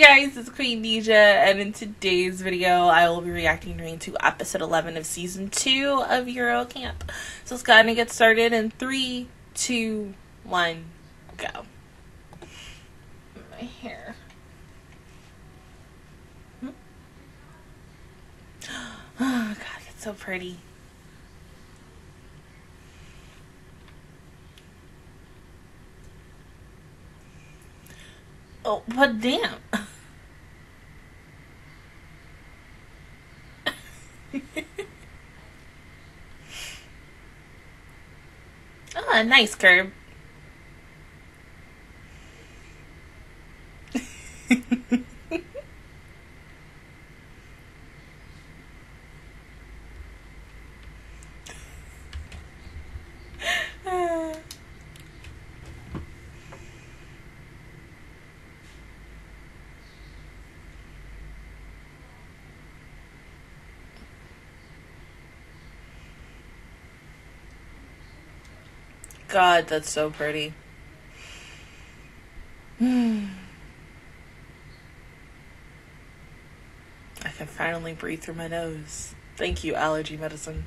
Hey guys, it's Queendija, and in today's video, I will be reacting to episode 11 of season 2 of Yuru Camp. So let's go ahead and get started in 3, 2, 1, go. My hair. Oh god, it's so pretty. Oh, but damn. Oh, nice curb. God, that's so pretty. I can finally breathe through my nose. Thank you, allergy medicine.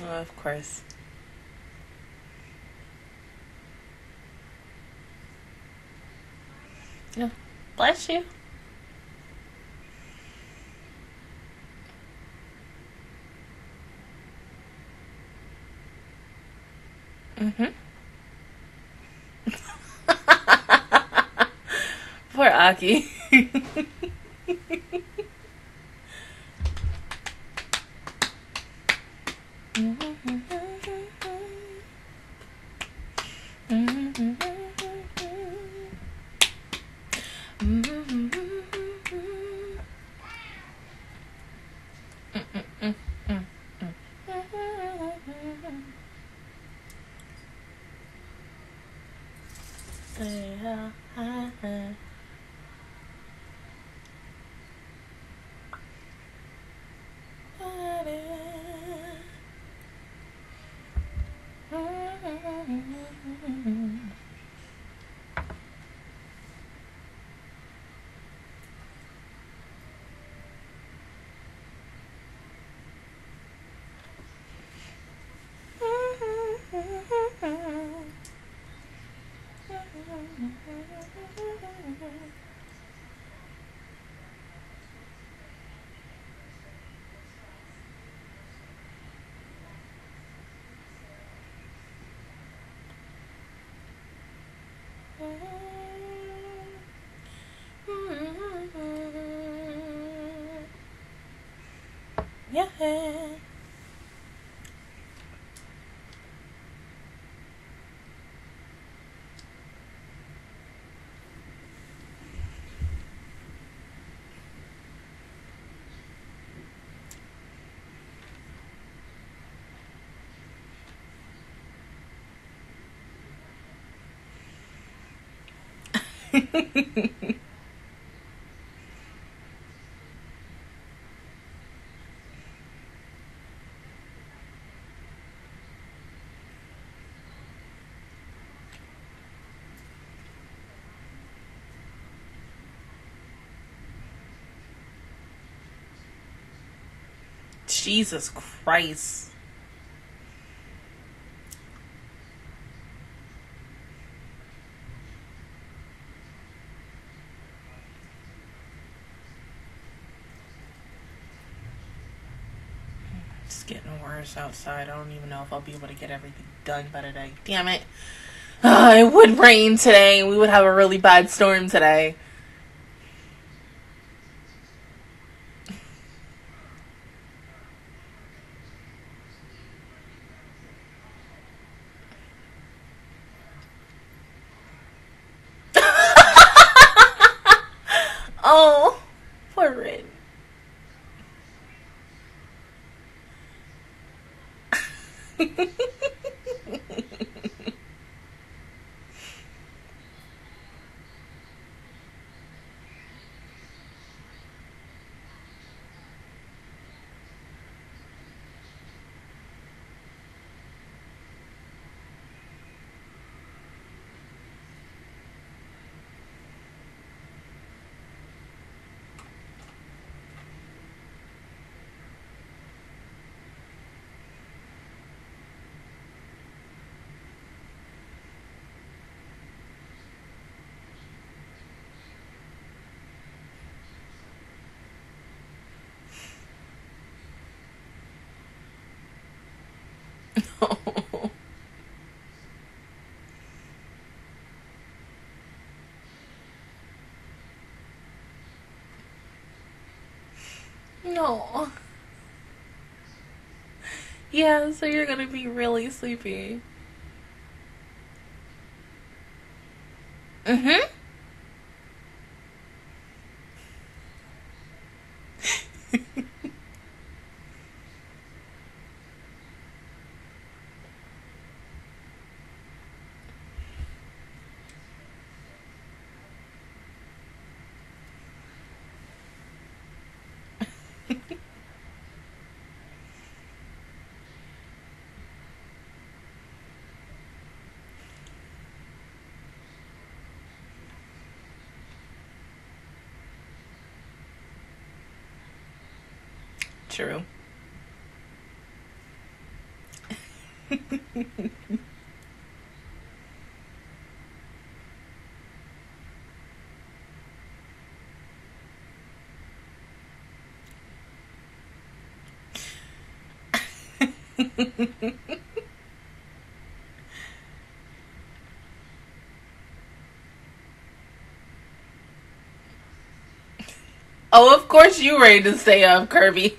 Oh, of course. No, bless you. Poor Aki. Yeah. Jesus Christ. It's getting worse outside. I don't even know if I'll be able to get everything done by today. Damn it. It would rain today. We would have a really bad storm today. No. Yeah, so you're gonna be really sleepy. Mm-hmm. True. Oh, of course you ready to stay up, Kirby.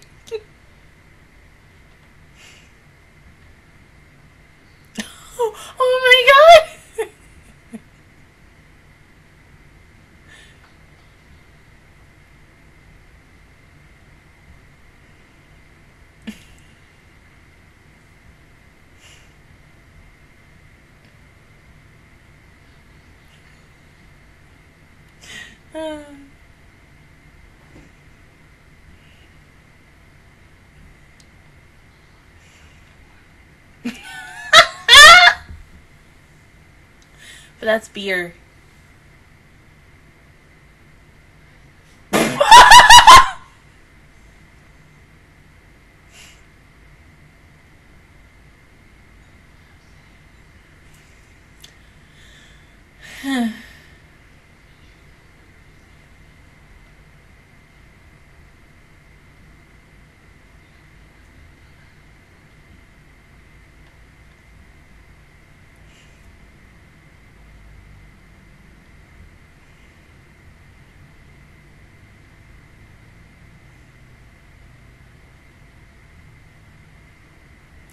But that's beer.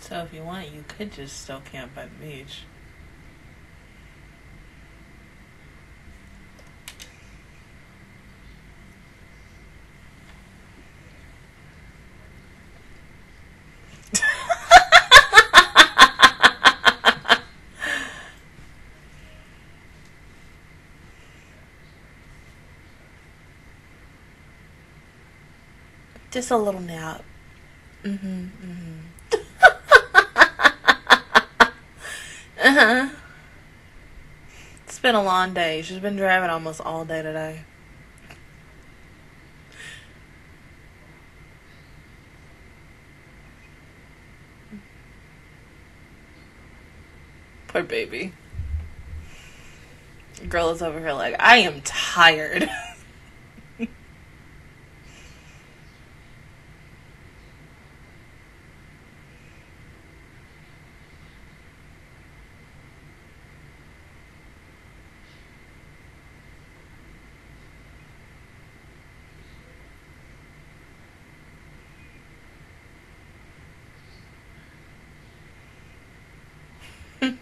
So if you want, you could just still camp by the beach. Just a little nap. It's been a long day. She's been driving almost all day today. Poor baby. The girl is over here like, I am tired. Okay,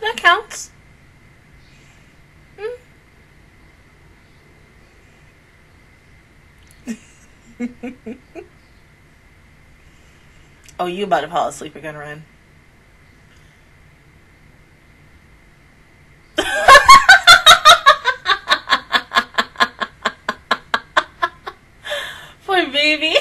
that counts. Oh, you about to fall asleep again, Ryan. Poor baby.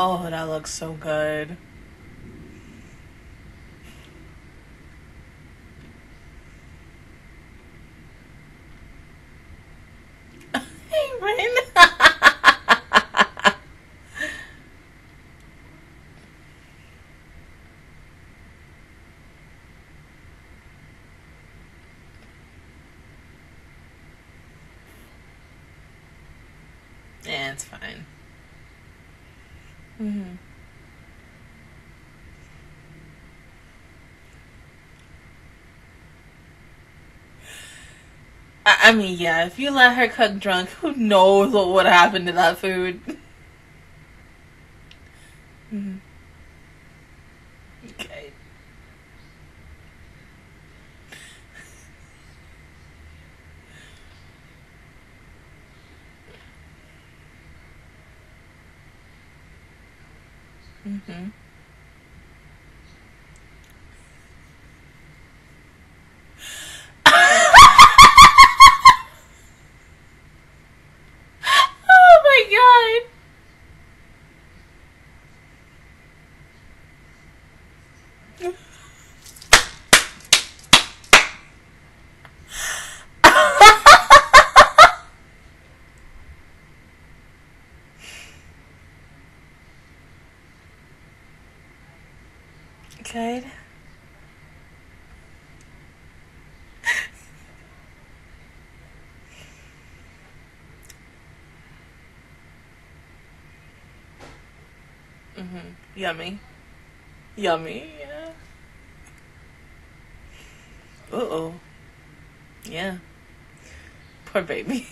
Oh, that looks so good. Hey, Rin. Yeah, it's fine. Mm-hmm. I mean, yeah, if you let her cook drunk, who knows what would happen to that food? Mm-hmm. Okay. Mm-hmm. Oh my God. Good. Yummy. Yummy, yeah. Uh-oh. Yeah. Poor baby.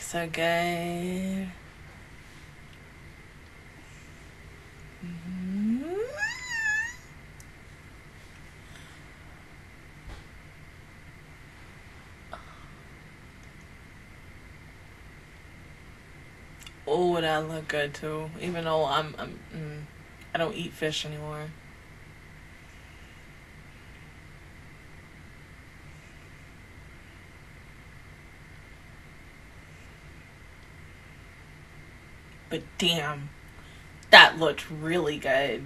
So good. Mm-hmm. Oh, that look good too. Even though I don't eat fish anymore. But damn, that looked really good.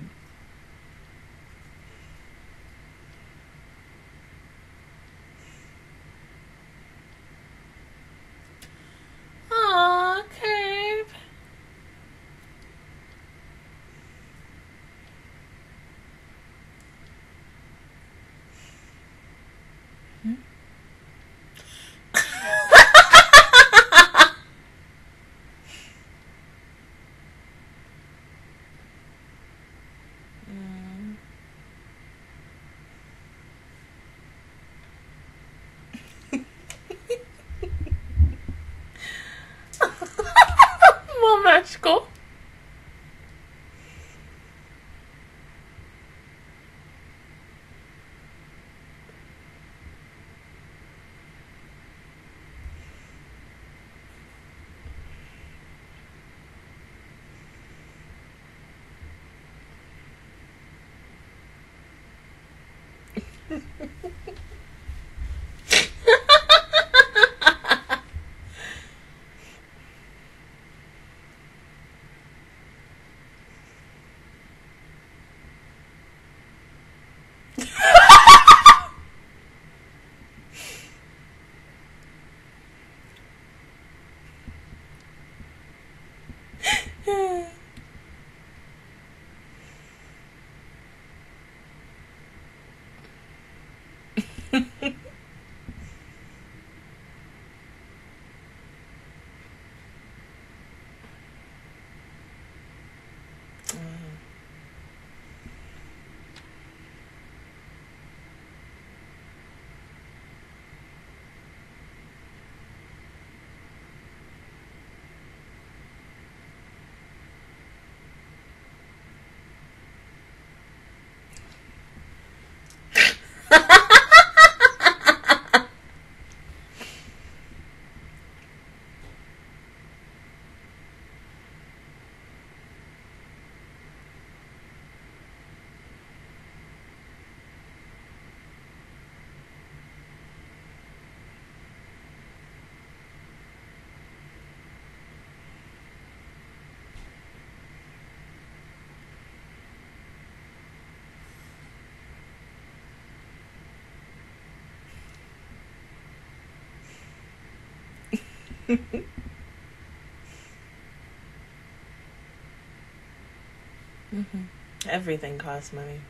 Everything costs money.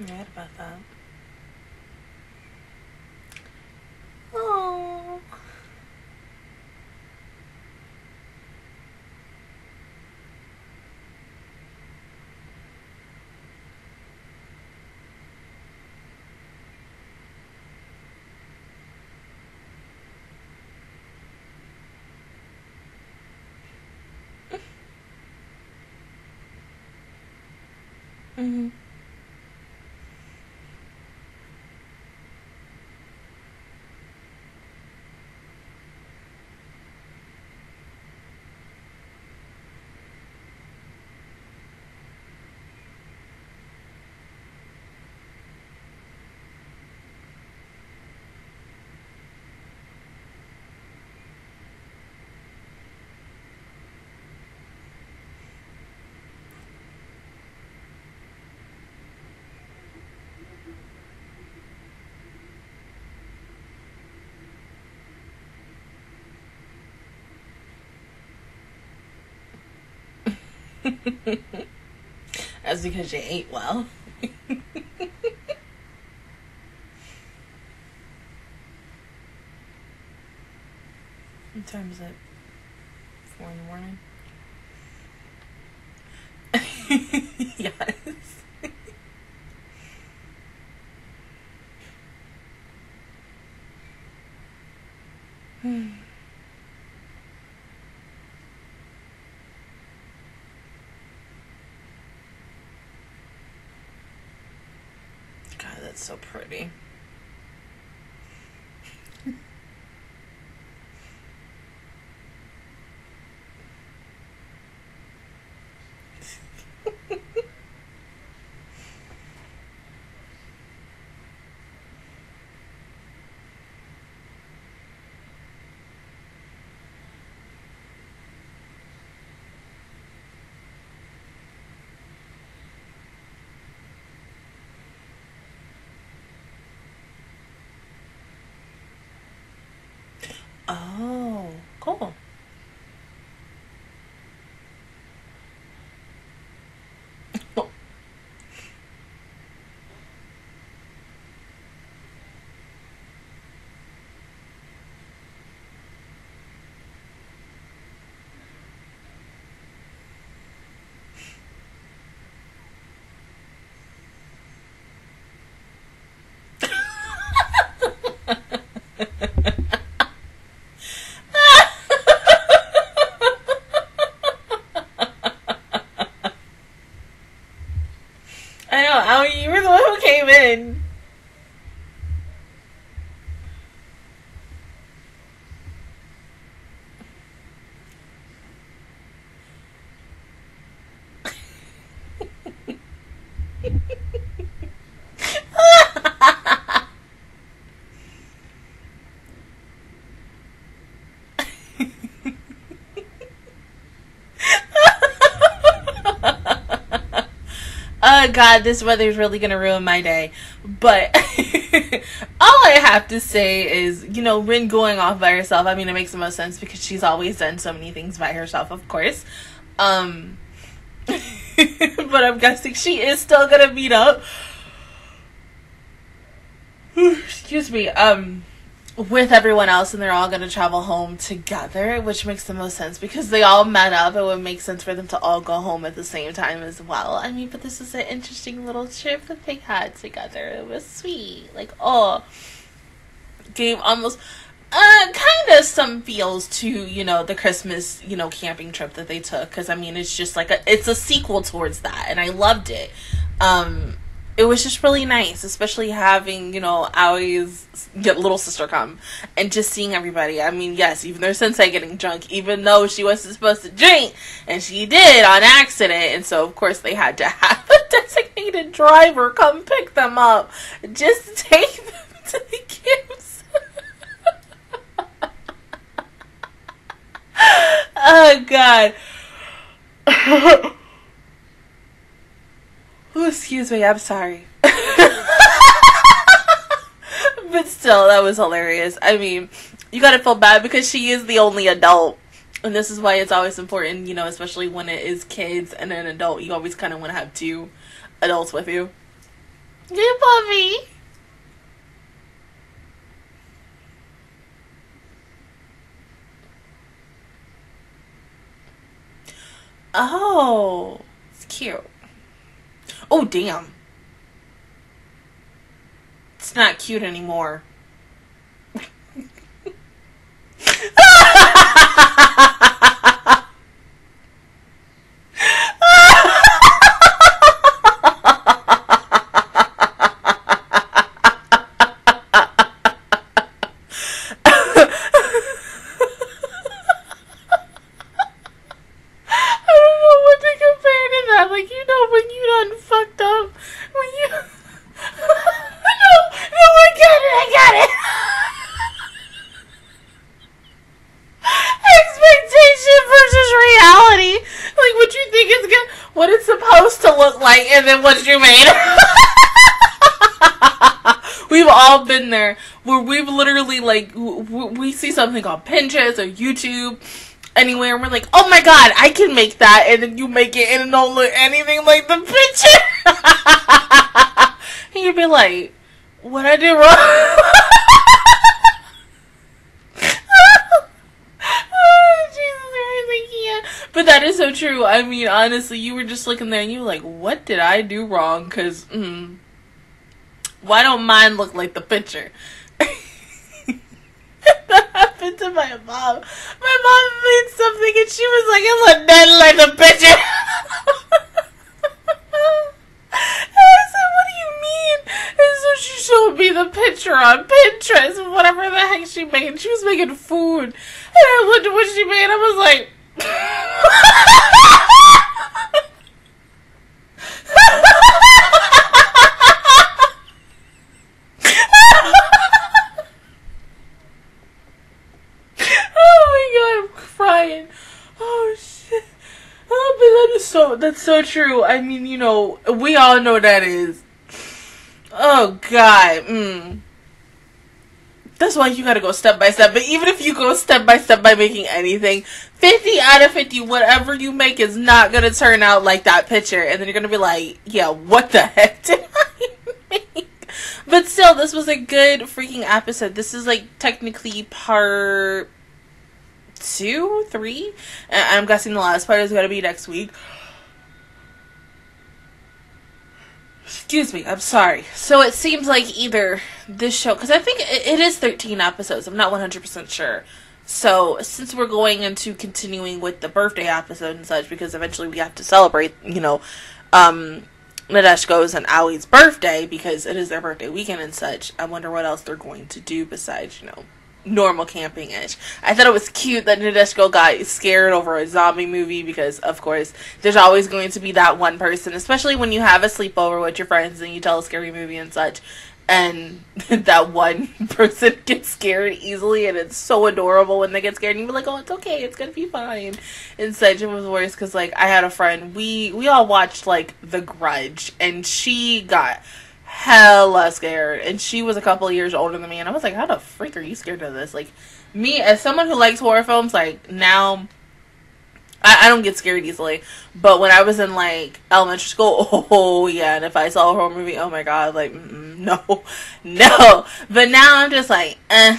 Right about that. Mm-hmm. That's because you ate well. What time is it? 4 in the morning? Yes. It's so pretty. Oh, cool. I know, Owie, you were the one who came in. God, this weather's really gonna ruin my day. But all I have to say is, you know, Rin going off by herself, I mean, it makes the most sense because she's always done so many things by herself, of course. But I'm guessing she is still gonna meet up. Excuse me. With everyone else, and they're all going to travel home together, which makes the most sense because they all met up. It would make sense for them to all go home at the same time as well. I mean, but this is an interesting little trip that they had together. It was sweet. Like, oh, gave almost kind of some feels to, you know, the Christmas, you know, camping trip that they took, because I mean, it's just like it's a sequel towards that, and I loved it. It was just really nice, especially having, you know, Aoi's little sister come and just seeing everybody. I mean, yes, even their sensei getting drunk, even though she wasn't supposed to drink, and she did on accident. And so, of course, they had to have a designated driver come pick them up, just to take them to the camps. Oh, God. Ooh, excuse me, I'm sorry. But still, that was hilarious. I mean, you gotta feel bad because she is the only adult. And this is why it's always important, you know, especially when it is kids and an adult, you always kind of want to have two adults with you. Good puppy! Oh, it's cute. Oh, damn. It's not cute anymore. And then what you made. We've all been there where we've literally, like, we see something on Pinterest or YouTube, anywhere, and we're like, oh my god, I can make that, and then you make it and it don't look anything like the picture. And you'd be like, what I did wrong? But that is so true. I mean, honestly, you were just looking there and you were like, what did I do wrong? Because, why don't mine look like the picture? That happened to my mom. My mom made something and she was like, it looked nothing like the picture. And I said, what do you mean? And so she showed me the picture on Pinterest, whatever the heck she made. She was making food. And I looked at what she made and I was like, oh my god, I'm crying. Oh shit. Oh, but that's so true. I mean, you know, we all know that is. Oh god. That's why you gotta go step by step. But even if you go step by step by making anything, 50 out of 50, whatever you make is not gonna turn out like that picture. And then you're gonna be like, yeah, what the heck did I make? But still, this was a good freaking episode. This is, like, technically part 2, 3? And I'm guessing the last part is gonna be next week. Excuse me, I'm sorry. So it seems like either this show, because I think it is 13 episodes, I'm not 100% sure. So since we're going into continuing with the birthday episode and such, because eventually we have to celebrate, you know, Nadeshiko's and Allie's birthday, because it is their birthday weekend and such. I wonder what else they're going to do besides, you know, normal camping-ish. I thought it was cute that Nadeshiko got scared over a zombie movie, because, of course, there's always going to be that one person, especially when you have a sleepover with your friends and you tell a scary movie and such, and that one person gets scared easily, and it's so adorable when they get scared, and you're like, oh, it's okay, it's gonna be fine, and such. It was worse, because, like, I had a friend, we all watched, like, The Grudge, and she got hella scared, and she was a couple of years older than me, and I was like, how the freak are you scared of this? Like, me, as someone who likes horror films, like, now, I don't get scared easily, but when I was in, like, elementary school, oh, yeah, and if I saw a horror movie, oh, my God, like, no, but now I'm just like, I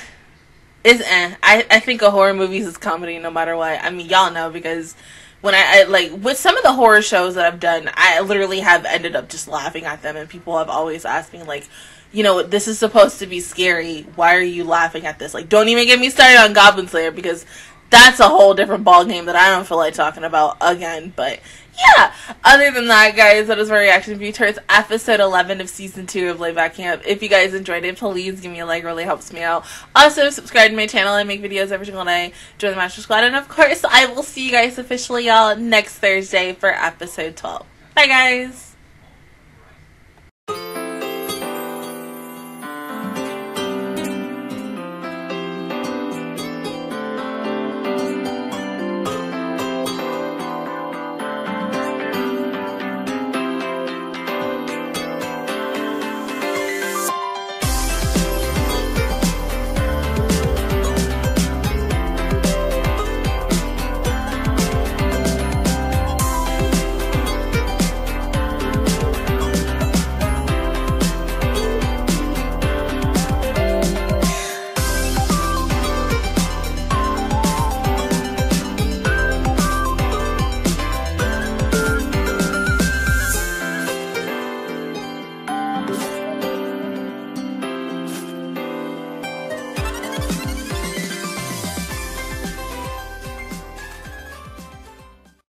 think a horror movie is comedy no matter what. I mean, y'all know, because when I, like, with some of the horror shows that I've done, I literally have ended up just laughing at them, and people have always asked me, like, you know, this is supposed to be scary, why are you laughing at this? Like, don't even get me started on Goblin Slayer, because that's a whole different ball game that I don't feel like talking about again. But yeah, other than that, guys, that is my reaction view towards episode 11 of season 2 of Layback Camp. If you guys enjoyed it, please give me a like, really helps me out. Also, subscribe to my channel. I make videos every single day. Join the Master Squad, and of course, I will see you guys officially, y'all, next Thursday for episode 12. Bye, guys.